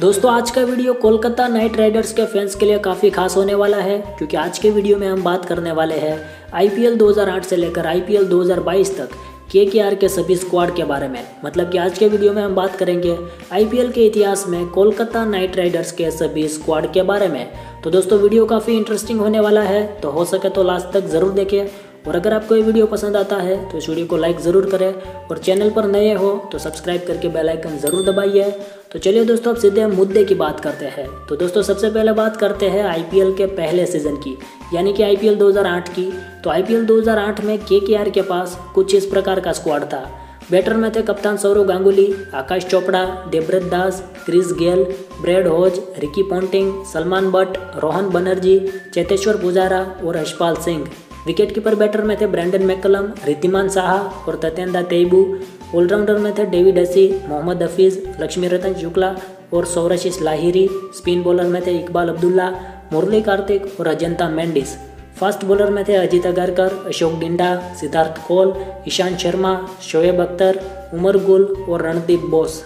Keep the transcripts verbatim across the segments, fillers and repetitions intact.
दोस्तों आज का वीडियो कोलकाता नाइट राइडर्स के फैंस के लिए काफ़ी खास होने वाला है, क्योंकि आज के वीडियो में हम बात करने वाले हैं आईपीएल दो हज़ार आठ से लेकर आईपीएल दो हज़ार बाईस तक केकेआर के सभी स्क्वाड के बारे में। मतलब कि आज के वीडियो में हम बात करेंगे आईपीएल के इतिहास में कोलकाता नाइट राइडर्स के सभी स्क्वाड के बारे में। तो दोस्तों वीडियो काफ़ी इंटरेस्टिंग होने वाला है, तो हो सके तो लास्ट तक ज़रूर देखें। और अगर आपको ये वीडियो पसंद आता है तो इस वीडियो को लाइक ज़रूर करें, और चैनल पर नए हो तो सब्सक्राइब करके बेल आइकन ज़रूर दबाइए। तो चलिए दोस्तों अब सीधे हम मुद्दे की बात करते हैं। तो दोस्तों सबसे पहले बात करते हैं आईपीएल के पहले सीज़न की, यानी कि आईपीएल दो हज़ार आठ की। तो आईपीएल दो हज़ार आठ में केकेआर के पास कुछ इस प्रकार का स्क्वाड था। बैटर में थे कप्तान सौरव गांगुली, आकाश Chopra, Devvrat Das, Chris Gayle, Brad Hodge, Ricky Ponting, Salman Butt, Rohan Banerjee, Cheteshwar Pujara और यशपाल सिंह। विकेटकीपर बैटर में थे ब्रेंडन मैकलम, रिद्धिमान साहा और ततेंदा तेइबू। ऑलराउंडर में थे डेविड हसी, मोहम्मद हफीज़, लक्ष्मी रतन शुक्ला और सौराशीष लाहिरी। स्पिन बॉलर में थे इकबाल अब्दुल्ला, मुरली कार्तिक और अजंता मेंडिस। फास्ट बॉलर में थे अजीत अगरकर, अशोक डिंडा, सिद्धार्थ कौल, ईशांत शर्मा, शोएब अख्तर, उमर गुल और रणदीप बोस।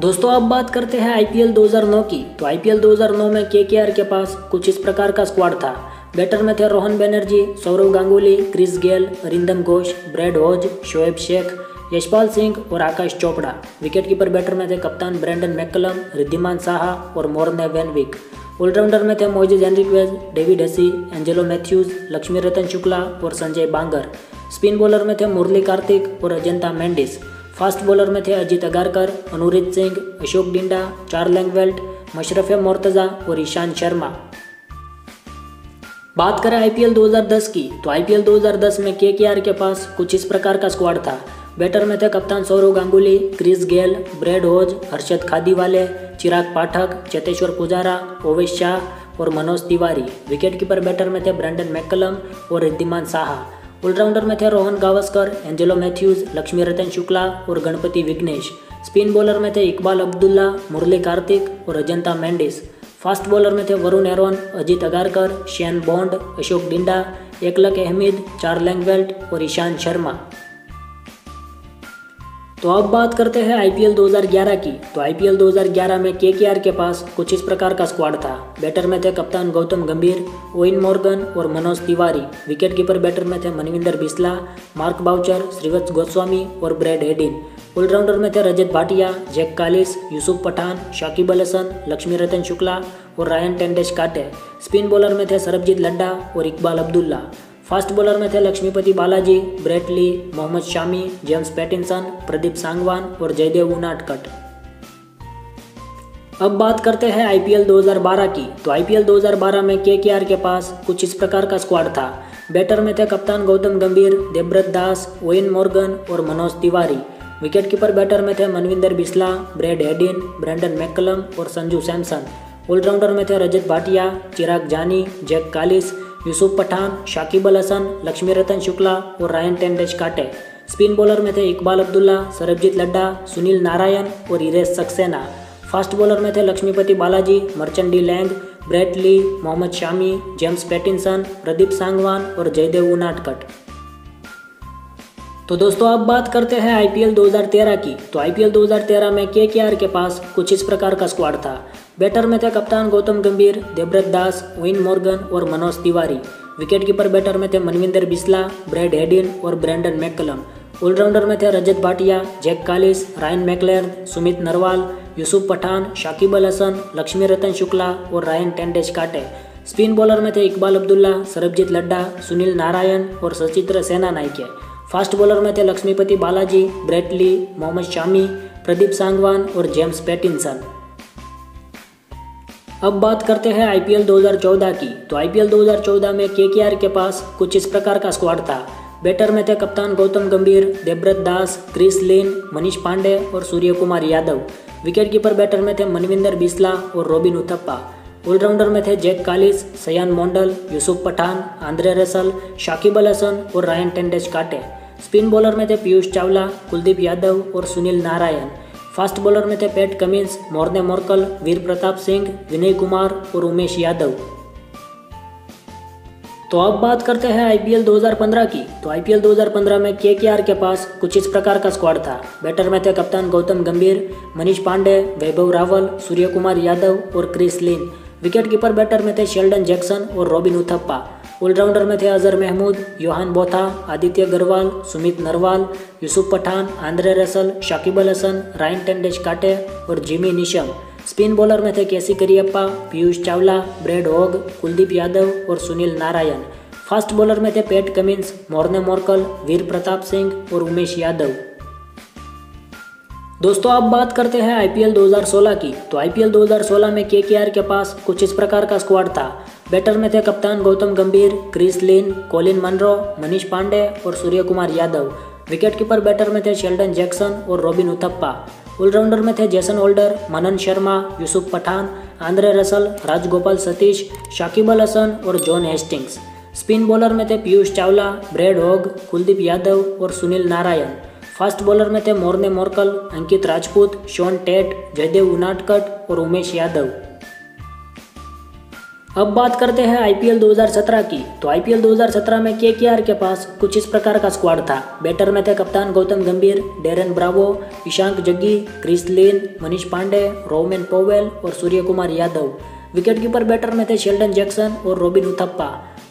दोस्तों अब बात करते हैं आईपीएल दो हज़ार नौ की। तो आईपीएल दो हज़ार नौ में केकेआर के पास कुछ इस प्रकार का स्क्वाड था। बैटर में थे Rohan Banerjee, Saurav Ganguly, Chris Gayle, Arindam Ghosh, Brad Hodge, Shoaib Shaikh, Yashpal Singh और आकाश चोपड़ा। विकेटकीपर बैटर में थे कप्तान ब्रेंडन मैकलम, रिद्धिमान साहा और मोर्ने वेनविक। ऑलराउंडर में थे Moises Henriques, David Hussey, Angelo Mathews, Laxmi Ratan Shukla और संजय बांगर। स्पिन बॉलर में थे मुरली कार्तिक और अजंता मेंडिस। फास्ट बॉलर में थे अजीत अगारकर, अनुरीत सिंह, अशोक डिंडा, चार लैंगवेल्ट, मशरफ मोर्तजा और ईशांत शर्मा। बात करें आईपीएल दो हज़ार दस की, तो आईपीएल दो हज़ार दस में केकेआर के पास कुछ इस प्रकार का स्क्वाड था। बैटर में थे कप्तान Saurav Ganguly, Chris Gayle, Brad Hodge, Harshad Khadiwale, Chirag Pathak, Cheteshwar Pujara, Owais Shah और मनोज तिवारी। विकेटकीपर बैटर में थे ब्रेंडन मैकलम और रिद्धिमान साहा। ऑलराउंडर में थे रोहन गावस्कर, एंजेलो मैथ्यूज, लक्ष्मी रतन शुक्ला और गणपति विघ्नेश। स्पिन बॉलर में थे इकबाल अब्दुल्ला, मुरली कार्तिक और अजंता मेंडिस। फास्ट बॉलर में थे Varun Aaron, Ajit Agarkar, Shane Bond, Ashok Dinda, एकलक Ahmed, Charl Langeveldt और ईशांत शर्मा। तो अब बात करते हैं आईपीएल दो हज़ार ग्यारह की। तो आईपीएल दो हज़ार ग्यारह में केकेआर के पास कुछ इस प्रकार का स्क्वाड था। बैटर में थे कप्तान गौतम गंभीर, ओविन मॉर्गन और मनोज तिवारी। विकेटकीपर बैटर में थे मनविंदर बिस्ला, मार्क बाउचर, श्रीवत्स गोस्वामी और ब्रैड हेडिन। ऑलराउंडर में थे रजत भाटिया, जैक कालिस, यूसुफ पठान, शाकिब अल हसन, लक्ष्मी रतन शुक्ला और Ryan ten Doeschate. Spin bowler में थे सरबजीत लड्डा और इकबाल अब्दुल्ला। फास्ट बॉलर में थे Lakshmipathy Balaji, Brett Lee, Mohammed Shami, James Pattinson, Pradeep Sangwan और जयदेव उनाडकट। अब बात करते हैं आईपीएल दो हज़ार बारह की। तो आईपीएल दो हज़ार बारह में केकेआर के पास कुछ इस प्रकार का स्क्वाड था। बैटर में थे कप्तान गौतम गंभीर, देवव्रत दास, ओविन मॉर्गन और मनोज तिवारी। विकेटकीपर बैटर में थे Manvinder Bisla, Brad Haddin, Brendon McCullum और संजू सैमसन। ऑलराउंडर में थे रजत भाटिया, चिराग जानी, जैक कालिस, यूसुफ पठान, शाकिब अल हसन, लक्ष्मी रतन शुक्ला और Ryan ten Doeschate. Spin bowler में थे इकबाल अब्दुल्ला, सरबजीत लड्डा, सुनील नारायण और इरेश सक्सेना। फास्ट बॉलर में थे Lakshmipathy Balaji, Marchant de Lange, Brett Lee, Mohammed Shami, James Pattinson, Pradeep Sangwan और जयदेव उनाडकट। तो दोस्तों अब बात करते हैं आईपीएल दो हज़ार तेरह की। तो आईपीएल दो हज़ार तेरह में केकेआर के पास कुछ इस प्रकार का स्क्वाड था। बैटर में थे कप्तान गौतम गंभीर, देवव्रत दास, ओविन मॉर्गन और मनोज तिवारी। विकेटकीपर बैटर में थे मनविंदर बिस्ला, ब्रैड हेडिन और ब्रेंडन मैकलम। ऑलराउंडर में थे Rajat Bhatia, Jacques Kallis, Ryan McLaren, Sumit Narwal, Yusuf Pathan, Shakib Al Hasan, Laxmi Ratan Shukla और Ryan ten Doeschate. Spin bowler में थे इकबाल अब्दुल्ला, सरबजीत लड्डा, सुनील नारायण और सचित्र सेनानायके। फास्ट बॉलर में थे लक्ष्मीपति बालाजी, ब्रेट ली, मोहम्मद शामी, प्रदीप सांगवान और जेम्स पैटिंसन। अब बात करते हैं आईपीएल दो हज़ार चौदह की। तो आईपीएल दो हज़ार चौदह में केकेआर के पास कुछ इस प्रकार का स्क्वाड था। बैटर में थे कप्तान गौतम गंभीर, देवव्रत दास, क्रिस लिन, मनीष पांडे और सूर्य कुमार यादव। विकेटकीपर बैटर में थे मनविंदर बिस्ला और रॉबिन उथप्पा। ऑलराउंडर में थे Jacques Kallis, Sayan Mondal, Yusuf Pathan, Andre Russell, Shakib Al Hasan और Ryan ten Doeschate. Spin bowler में थे पीयूष चावला, कुलदीप यादव और सुनील नारायण। फास्ट बॉलर में थे Pat Cummins, Morne Morkel, Veer Pratap Singh, Vinay Kumar और उमेश यादव। तो अब बात करते हैं आईपीएल दो हज़ार पंद्रह की। तो आईपीएल दो हज़ार पंद्रह में केकेआर के पास कुछ इस प्रकार का स्क्वाड था। बैटर में थे कप्तान गौतम गंभीर, मनीष पांडे, वैभव रावल, सूर्य कुमार यादव और क्रिस लिन। विकेटकीपर बैटर में थे शेल्डन जैक्सन और रॉबिन उथप्पा। ऑलराउंडर में थे Azhar Mahmood, Johan Botha, Aditya Garhwal, Sumit Narwal, Yusuf Pathan, Andre Russell, Shakib Al Hasan, Ryan ten Doeschate और जिमी निशम। स्पिन बॉलर में थे केसी करियप्पा, पीयूष चावला, ब्रैड हॉज, कुलदीप यादव और सुनील नारायण। फास्ट बॉलर में थे Pat Cummins, Morne Morkel, Veer Pratap Singh और उमेश यादव। दोस्तों अब बात करते हैं आईपीएल दो हज़ार सोलह की। तो आईपीएल दो हज़ार सोलह में केकेआर के पास कुछ इस प्रकार का स्क्वाड था। बैटर में थे कप्तान Gautam Gambhir, Chris Lynn, Colin Munro, Manish Pandey और सूर्य कुमार यादव। विकेटकीपर बैटर में थे शेल्डन जैक्सन और रॉबिन उथप्पा। ऑलराउंडर में थे Jason Holder, Manan Sharma, Yusuf Pathan, Andre Russell, Rajagopal Sathish, Shakib Al Hasan और जॉन हेस्टिंग्स। स्पिन बॉलर में थे पीयूष चावला, ब्रैड हॉज, कुलदीप यादव और सुनील नारायण। फास्ट बॉलर में थे Morne Morkel, Ankit Rajpoot, Shaun Tait, Jaydev Unadkat और उमेश यादव। अब बात करते हैं आईपीएल दो हज़ार सत्रह की। तो आईपीएल दो हज़ार सत्रह में केकेआर के पास कुछ इस प्रकार का स्क्वाड था। बैटर में थे कप्तान Gautam Gambhir, Darren Bravo, Ishank Jaggi, Chris Lynn, Manish Pandey, Rovman Powell और सूर्य कुमार यादव। विकेटकीपर बैटर में थे शेल्डन जैक्सन और रॉबिन उथप्पा।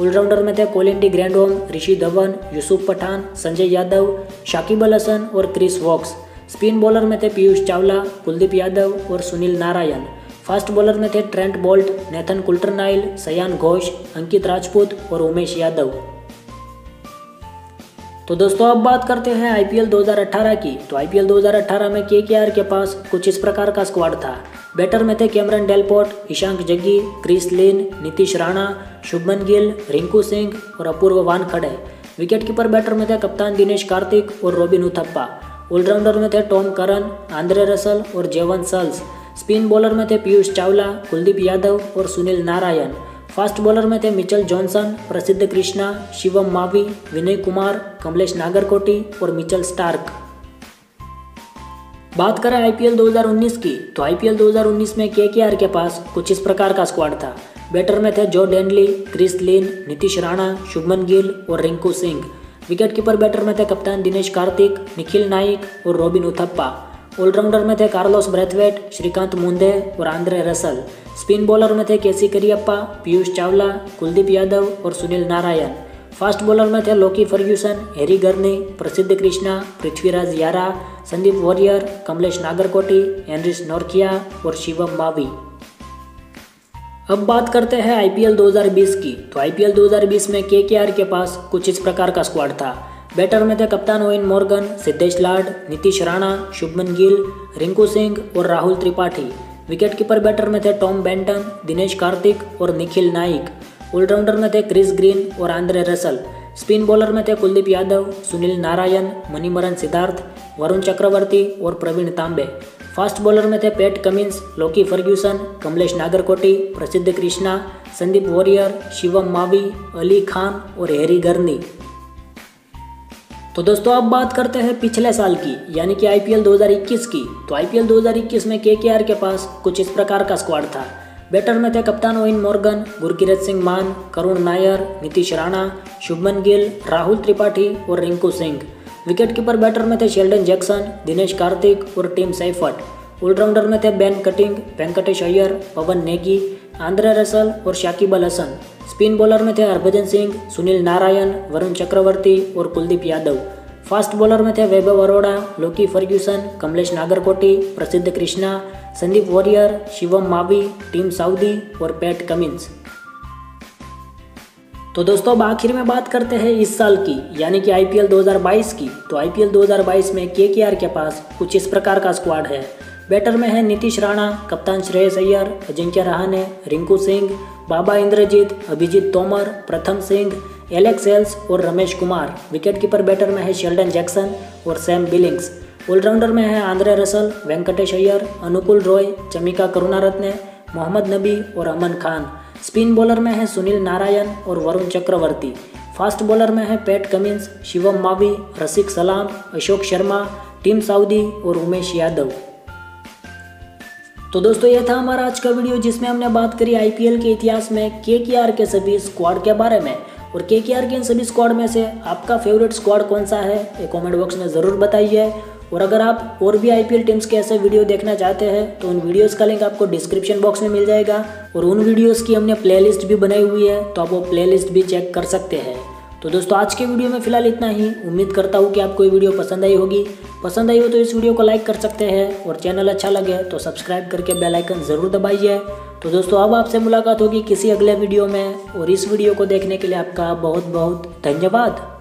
ऑलराउंडर में थे Colin de Grandhomme, Rishi Dhawan, Yusuf Pathan, Sanjay Yadav, Shakib Al Hasan और क्रिस वॉक्स। स्पिन बॉलर में थे पीयूष चावला, कुलदीप यादव और सुनील नारायण। फास्ट बॉलर में थे ट्रेंट बोल्ट, नेथन कुल्टरनाइल, सयान घोष, अंकित राजपूत और उमेश यादव। तो दोस्तों अब बात करते हैं आईपीएल दो हज़ार अठारह की। तो आईपीएल दो हज़ार अठारह में केकेआर के पास कुछ इस प्रकार का स्क्वाड था। बैटर में थे Cameron Delport, Ishank Jaggi, Chris Lynn, Nitish Rana, Shubman Gill, Rinku Singh और अपूर्व वानखड़े। विकेटकीपर बैटर में थे कप्तान दिनेश कार्तिक और रॉबिन उथप्पा। ऑलराउंडर में थे टॉम करन, आंद्रे रसल और जेवन सल्स। स्पिन बॉलर में थे पीयूष चावला, कुलदीप यादव और सुनील नारायण। फास्ट बॉलर में थे मिचेल जॉनसन, प्रसिद्ध कृष्णा, शिवम मावी, विनय कुमार, कमलेश नागरकोटी और मिचेल स्टार्क। बात करें आईपीएल दो हज़ार उन्नीस की। तो आईपीएल दो हज़ार उन्नीस में केकेआर के पास कुछ इस प्रकार का स्क्वाड था। बैटर में थे Joe Denly, Chris Lynn, Nitish Rana, Shubman Gill और रिंकू सिंह। विकेटकीपर बैटर में थे कप्तान दिनेश कार्तिक, निखिल नाइक और रॉबिन उथप्पा। ऑलराउंडर में थे कार्लोस ब्रेथवेट, श्रीकांत मुंदे और आंद्रे रसल। स्पिन बॉलर में थे केसी करियप्पा, पीयूष चावला, कुलदीप यादव और सुनील नारायण। फास्ट बॉलर में थे लॉकी फर्ग्यूसन, हैरी गर्नी, प्रसिद्ध कृष्णा, पृथ्वीराज यारा, संदीप वॉरियर, कमलेश नागरकोटी, एनरिस नोरखिया और शिवम मावी। अब बात करते हैं आईपीएल दो हज़ार बीस की। तो आईपीएल दो हज़ार बीस में केकेआर के पास कुछ इस प्रकार का स्क्वाड था। बैटर में थे कप्तान ओविन मॉर्गन, सिद्धेश लाड, नीतीश राणा, शुभमन गिल, रिंकू सिंह और राहुल त्रिपाठी। विकेटकीपर बैटर में थे टॉम बेंटन, दिनेश कार्तिक और निखिल नाइक। ऑलराउंडर में थे क्रिस ग्रीन और आंद्रे रसल। स्पिन बॉलर में थे कुलदीप यादव, सुनील नारायण, मणिमरन सिद्धार्थ, वरुण चक्रवर्ती और प्रवीण तांबे। फास्ट बॉलर में थे Pat Cummins, Lockie Ferguson, Kamlesh Nagarkoti, Prasidh Krishna, Sandeep Warrier, Shivam Mavi, Ali Khan और हैरी गर्नी। तो दोस्तों अब बात करते हैं पिछले साल की, यानी कि आईपीएल दो हज़ार इक्कीस की। तो आईपीएल दो हज़ार इक्कीस में केकेआर के पास कुछ इस प्रकार का स्क्वाड था। बैटर में थे कप्तान ओविन मॉर्गन, गुरकीरत सिंह मान, करुण नायर, नीतीश राणा, शुभमन गिल, राहुल त्रिपाठी और रिंकू सिंह। विकेटकीपर बैटर में थे शेल्डन जैक्सन, दिनेश कार्तिक और टीम सैफर्ट। ऑलराउंडर में थे Ben Cutting, Venkatesh Iyer, Pawan Negi, Andre Russell और शाकिब अल हसन। स्पिन बॉलर में थे हरभजन सिंह, सुनील नारायण, वरुण चक्रवर्ती और कुलदीप यादव। फास्ट बॉलर में थे Vaibhav Arora, Lockie Ferguson, Kamlesh Nagarkoti, Prasidh Krishna, Sandeep Warrier, Shivam Mavi, Tim Southee और पैट कमिंस। तो दोस्तों अब आखिर में बात करते हैं इस साल की, यानी कि आईपीएल दो हज़ार बाईस की। तो आईपीएल दो हज़ार बाईस में केकेआर के पास कुछ इस प्रकार का स्क्वाड है। बैटर में है नीतीश राणा, कप्तान श्रेयस अय्यर, अजिंक्य रहाणे, रिंकू सिंह, बाबा इंद्रजीत, अभिजीत तोमर, प्रथम सिंह, एलेक्स हेल्स और रमेश कुमार। विकेटकीपर बैटर में है शेल्डन जैक्सन और सैम बिलिंग्स। ऑलराउंडर में है आंद्रे रसल, वेंकटेश अय्यर, अनुकूल रॉय, चमिका करुणारत्ने, मोहम्मद नबी और अमन खान। स्पिन बॉलर में है सुनील नारायण और वरुण चक्रवर्ती। फास्ट बॉलर में है Pat Cummins, Shivam Mavi, Rasikh Salam, Ashok Sharma, team Southee और उमेश यादव। तो दोस्तों यह था हमारा आज का वीडियो, जिसमें हमने बात करी आईपीएल के इतिहास में केकेआर के सभी स्क्वाड के बारे में। और केकेआर के इन सभी स्क्वाड में से आपका फेवरेट स्क्वाड कौन सा है ये कमेंट बॉक्स में ज़रूर बताइए। और अगर आप और भी आईपीएल टीम्स के ऐसे वीडियो देखना चाहते हैं तो उन वीडियोस का लिंक आपको डिस्क्रिप्शन बॉक्स में मिल जाएगा और उन वीडियोस की हमने प्लेलिस्ट भी बनाई हुई है, तो आप वो प्लेलिस्ट भी चेक कर सकते हैं। तो दोस्तों आज के वीडियो में फिलहाल इतना ही। उम्मीद करता हूँ कि आपको ये वीडियो पसंद आई होगी। पसंद आई हो तो इस वीडियो को लाइक कर सकते हैं और चैनल अच्छा लगे तो सब्सक्राइब करके बेल आइकन ज़रूर दबाइए। तो दोस्तों अब आपसे मुलाकात होगी किसी अगले वीडियो में, और इस वीडियो को देखने के लिए आपका बहुत बहुत धन्यवाद।